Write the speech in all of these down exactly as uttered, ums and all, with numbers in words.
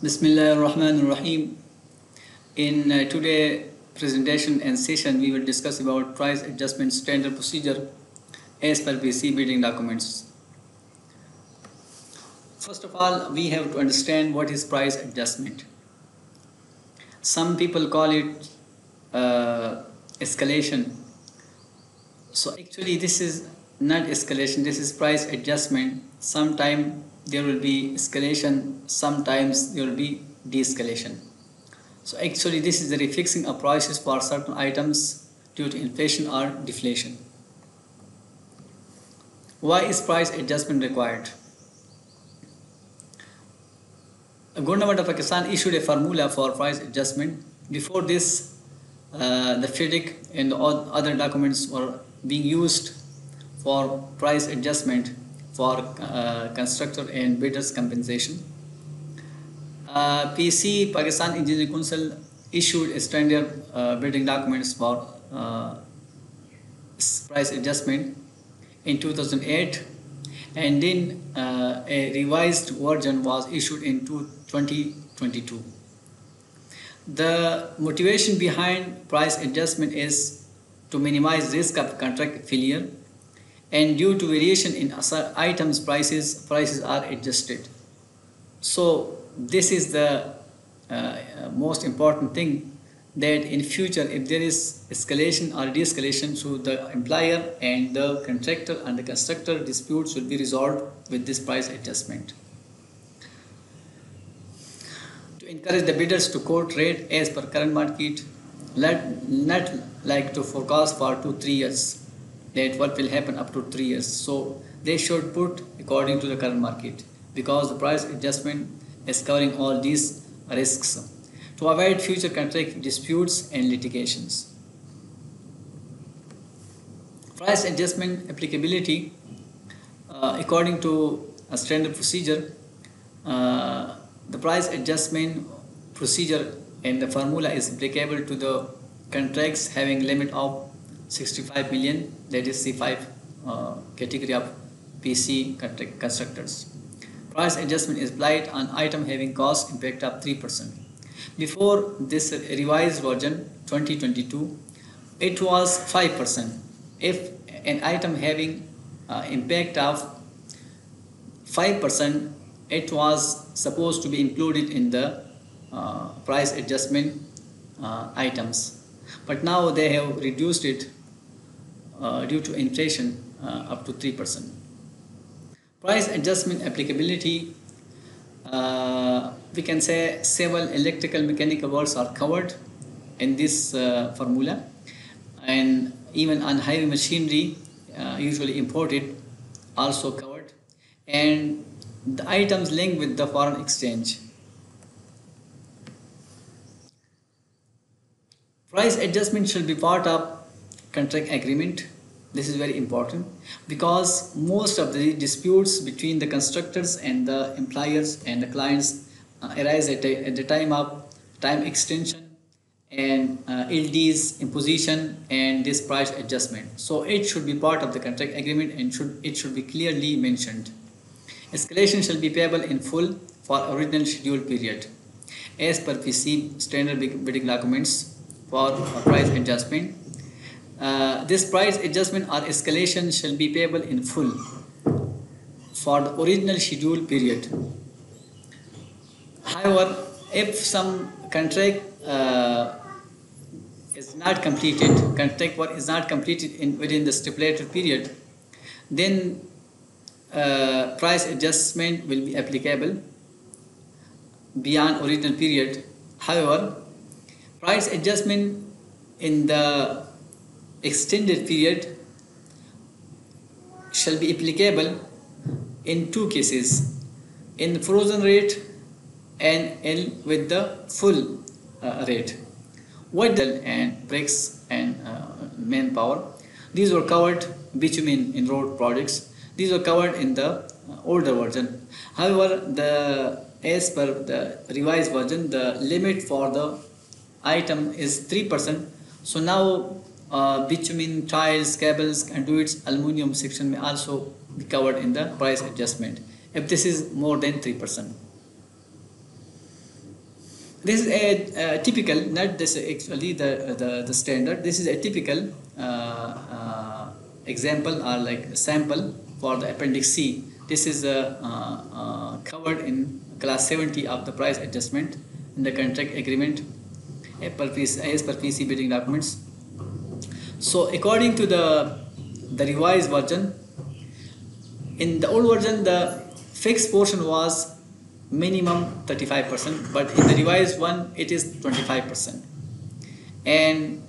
Bismillahir Rahmanir Rahim. In uh, today's presentation and session, we will discuss about price adjustment standard procedure as per P C bidding documents. First of all, we have to understand what is price adjustment. Some people call it uh, escalation. So actually, this is not escalation. This is price adjustment. Sometime there will be escalation, sometimes there will be de-escalation. So actually this is the refixing of prices for certain items due to inflation or deflation. Why is price adjustment required? The government of Pakistan issued a formula for price adjustment. Before this, uh, the FIDIC and other documents were being used for price adjustment for uh, constructor and bidders compensation. Uh, P C, Pakistan Engineering Council, issued a standard uh, bidding documents for uh, price adjustment in two thousand eight, and then uh, a revised version was issued in twenty twenty-two. The motivation behind price adjustment is to minimize risk of contract failure, and due to variation in items prices prices are adjusted. So this is the uh, most important thing, that in future if there is escalation or de-escalation, so the employer and the contractor and the constructor disputes will be resolved with this price adjustment. To encourage the bidders to quote rate as per current market, let not like to forecast for two to three years, that what will happen up to three years. So they should put according to the current market, because the price adjustment is covering all these risks to avoid future contract disputes and litigations. Price adjustment applicability uh, according to a standard procedure. Uh, the price adjustment procedure and the formula is applicable to the contracts having limit of sixty-five million, that is C five uh, category of P C contract constructors. Price adjustment is applied on item having cost impact of three percent. Before this revised version twenty twenty-two, it was five percent. If an item having uh, impact of five percent, it was supposed to be included in the uh, price adjustment uh, items. But now they have reduced it Uh, due to inflation uh, up to three percent. Price adjustment applicability, uh, we can say several electrical mechanical works are covered in this uh, formula, and even on heavy machinery uh, usually imported also covered, and the items linked with the foreign exchange. Price adjustment should be part of contract agreement. This is very important, because most of the disputes between the constructors and the employers and the clients uh, arise at, a, at the time of time extension and uh, L D's imposition and this price adjustment. So it should be part of the contract agreement, and should it should be clearly mentioned. Escalation shall be payable in full for original schedule period as per P C standard bidding documents for price adjustment. Uh, this price adjustment or escalation shall be payable in full for the original schedule period. However, if some contract uh, is not completed, contract work is not completed in within the stipulated period, then uh, price adjustment will be applicable beyond original period. However, price adjustment in the extended period shall be applicable in two cases: in frozen rate and in with the full uh, rate. Weather and bricks and uh, manpower, these were covered, bitumen in road projects, these were covered in the older version. However, the as per the revised version, the limit for the item is three percent. So now Uh, bitumen, tiles, cables, conduits, aluminium section may also be covered in the price adjustment if this is more than three percent. This is a, a typical, not this actually the, the, the standard, this is a typical uh, uh, example or like sample for the Appendix C. This is uh, uh, covered in Class seventy of the price adjustment in the contract agreement as per P C bidding documents. So according to the, the revised version, in the old version the fixed portion was minimum thirty-five percent, but in the revised one it is twenty-five percent, and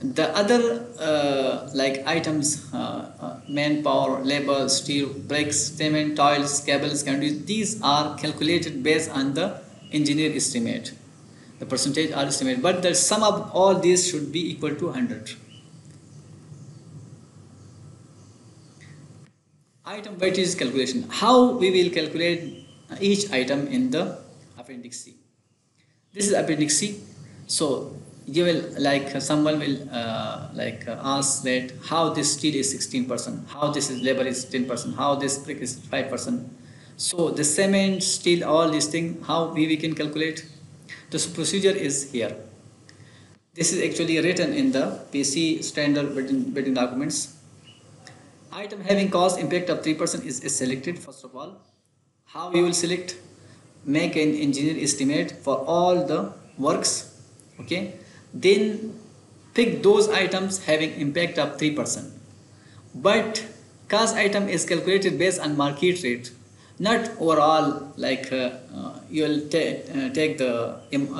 the other uh, like items, uh, uh, manpower, labor, steel, bricks, cement, tiles, cables, conduits, these are calculated based on the engineer estimate, the percentage or estimate, but the sum of all these should be equal to one hundred. Item weightage calculation, how we will calculate each item in the Appendix C. This is Appendix C. So you will like someone will uh, like uh, ask that how this steel is sixteen percent, how this is labor is ten percent, how this brick is five percent. So the cement, steel, all these things, how we, we can calculate. This procedure is here. This is actually written in the P C standard bidding documents. Item having cost impact of three percent is, is selected. First of all, how you will select, make an engineer estimate for all the works, okay, then pick those items having impact of three percent. But cost item is calculated based on market rate, not overall, like uh, uh, you will uh, take the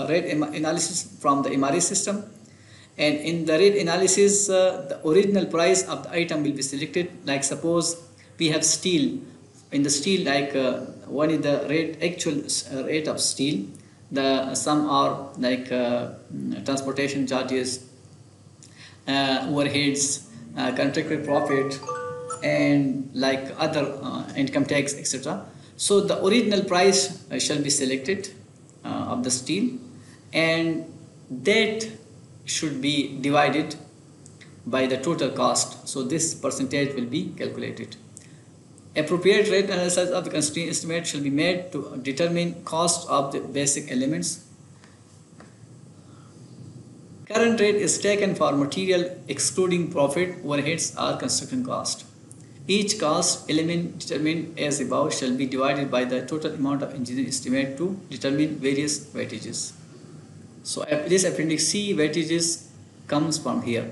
rate analysis from the M R E system, and in the rate analysis uh, the original price of the item will be selected. Like suppose we have steel, in the steel like uh, one is the rate, actual uh, rate of steel, the some are like uh, transportation charges, uh, overheads, uh, contracted profit, and like other uh, income tax, et cetera. So the original price uh, shall be selected uh, of the steel, and that should be divided by the total cost. So this percentage will be calculated. Appropriate rate analysis of the constraint estimate shall be made to determine cost of the basic elements. Current rate is taken for material excluding profit, overheads or construction cost. Each cost element determined as above shall be divided by the total amount of engineering estimate to determine various weightages. So this Appendix C weightages comes from here.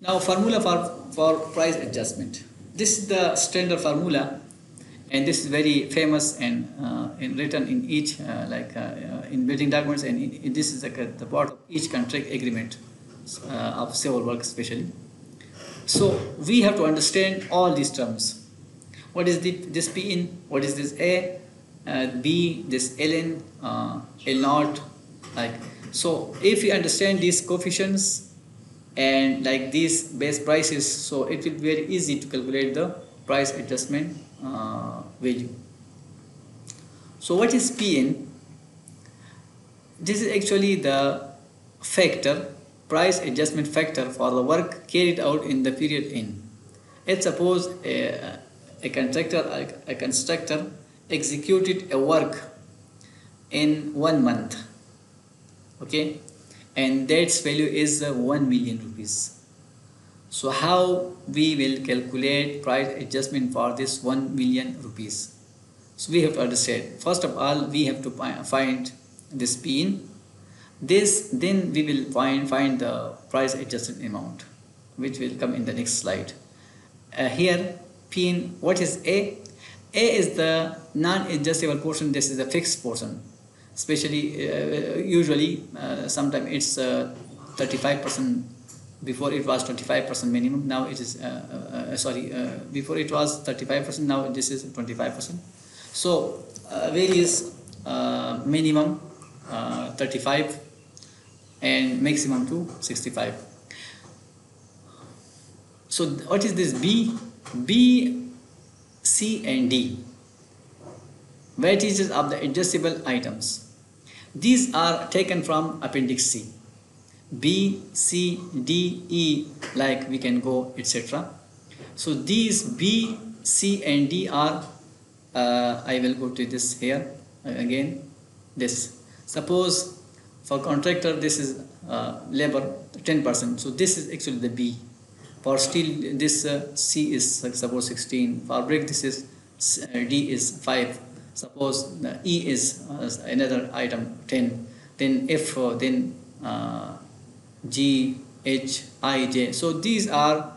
Now formula for, for price adjustment. This is the standard formula, and this is very famous and, uh, and written in each uh, like uh, uh, in building documents, and in, in this is like a, the part of each contract agreement uh, of civil work especially. So we have to understand all these terms. What is the, this P in? What is this A? Uh, B? This L N? Uh, L zero? Like so. If we understand these coefficients and like these base prices, so it will be very easy to calculate the price adjustment uh, value. So what is P N? This is actually the factor, price adjustment factor for the work carried out in the period N. Let's suppose a, a contractor a, a constructor executed a work in one month, okay, and that's value is uh, one million rupees. So how we will calculate price adjustment for this one million rupees? So we have to understand, first of all we have to find this P in this, then we will find find the price adjusted amount, which will come in the next slide. Uh, here P in, what is A? A is the non-adjustable portion. This is the fixed portion, especially uh, usually uh, sometimes it's uh, thirty-five percent. Before it was twenty-five percent minimum, now it is uh, uh, sorry uh, before it was thirty-five percent, now this is twenty-five percent. So uh, various uh, minimum uh, thirty-five and maximum to sixty-five. So what is this B? B, C and D, weightages of the adjustable items. These are taken from Appendix C. B, C, D, E, like we can go, et cetera. So these B, C and D are, uh, I will go to this here, again this. Suppose for contractor this is uh, labor ten percent, so this is actually the B. For steel this uh, C is uh, suppose sixteen, for brick this is uh, D is five, suppose uh, E is uh, another item ten, then F, uh, then uh, G, H, I, J. So these are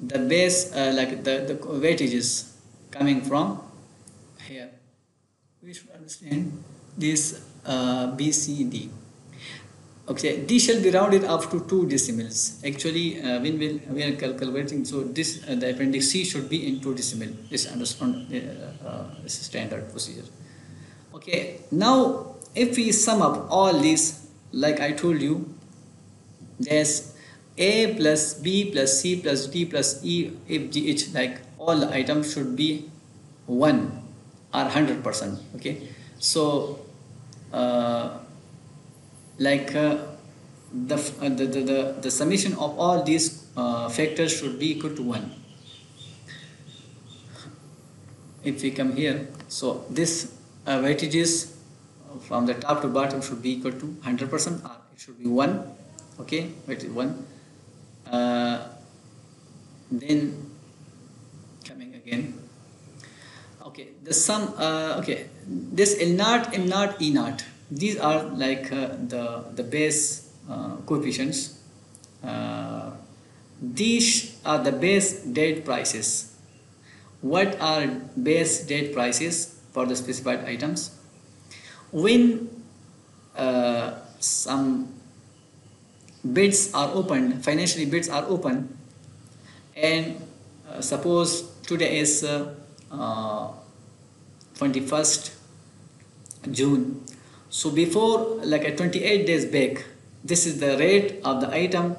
the base uh, like the, the weightages coming from here. We should understand this uh, B, C, D. Okay, D shall be rounded up to two decimals. Actually, uh, when we, we are calculating, so this uh, the appendix C should be in two decimal. This understand uh, uh, standard procedure. Okay, now if we sum up all these, like I told you, there's A plus B plus C plus D plus E, F, G, H, like all the items should be one or one hundred percent. Okay, so uh, like uh, the, uh, the, the, the, the summation of all these uh, factors should be equal to one. If we come here, so this uh, weightages from the top to bottom should be equal to one hundred percent, or it should be one. Okay, wait, one. Uh, then coming again. Okay, the sum. Uh, okay, this L naught, M naught, E naught. These are like uh, the the base uh, coefficients. Uh, these are the base dead prices. What are base dead prices for the specified items? When uh, some bids are opened, financially bids are open, and uh, suppose today is uh, uh, twenty-first June, so before like a twenty-eight days back, this is the rate of the item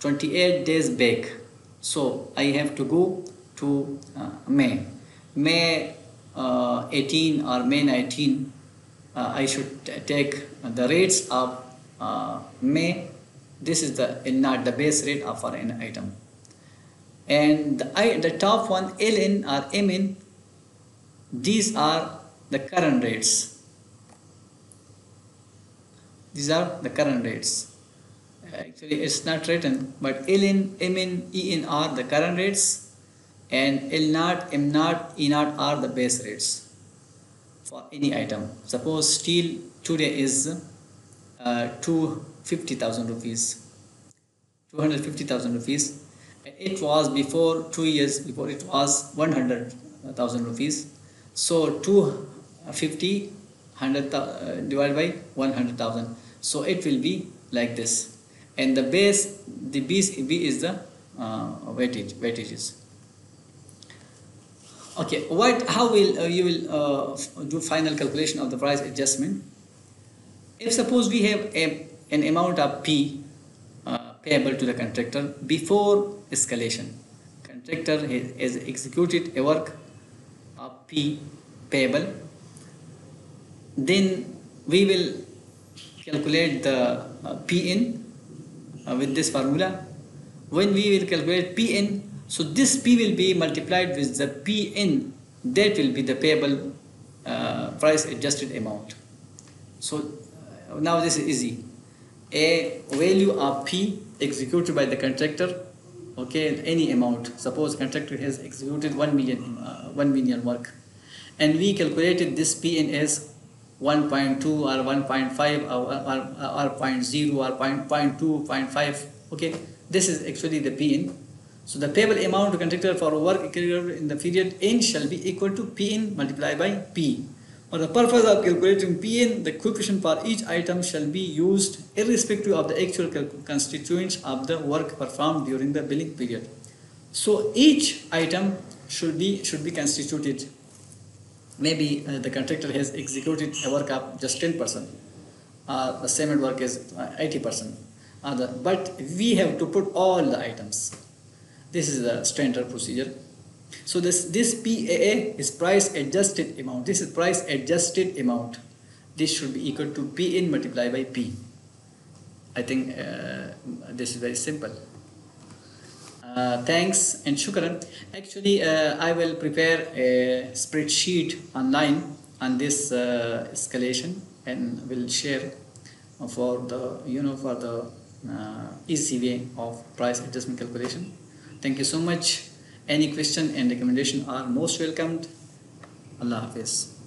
twenty-eight days back. So I have to go to uh, May, May uh, eighteen or May nineteen. uh, I should take the rates of uh, May. This is the L naught, the base rate of for an item, and the, I, the top one L N or M N, these are the current rates. These are the current rates. Actually, it's not written, but L N, M N, E N are the current rates, and L naught, M naught, E naught are the base rates for any item. Suppose steel today is uh, two. Fifty thousand rupees, two hundred fifty thousand rupees. It was before two years before it was one hundred thousand rupees. So two fifty hundred uh, divided by one hundred thousand. So it will be like this. And the base, the B, B is the uh, weightage, weightages. Okay, what? How will uh, you will uh, do final calculation of the price adjustment? If suppose we have a an amount of P uh, payable to the contractor before escalation. Contractor has, has executed a work of P payable. Then we will calculate the uh, P N uh, with this formula. When we will calculate P N, so this P will be multiplied with the P N, that will be the payable uh, price adjusted amount. So uh, now this is easy. A value of P executed by the contractor, okay, any amount. Suppose contractor has executed one million, uh, one million work, and we calculated this P N as one point two or one point five or or point zero or point two, point five. Okay, this is actually the P N. So the payable amount to contractor for work carried in the period N shall be equal to P N multiplied by P. For the purpose of calculating P N, the coefficient for each item shall be used irrespective of the actual constituents of the work performed during the billing period. So each item should be should be constituted. Maybe uh, the contractor has executed a work of just ten percent, uh, the cement work is eighty percent, uh, but we have to put all the items. This is the standard procedure. So this this P A A is price adjusted amount. This is price adjusted amount. This should be equal to P N multiplied by P. I think uh, this is very simple. Uh, thanks and shukran. Actually, uh, I will prepare a spreadsheet online on this uh, escalation, and will share for the you know for the uh, easy way of price adjustment calculation. Thank you so much. Any question and recommendation are most welcomed. Allah Hafiz.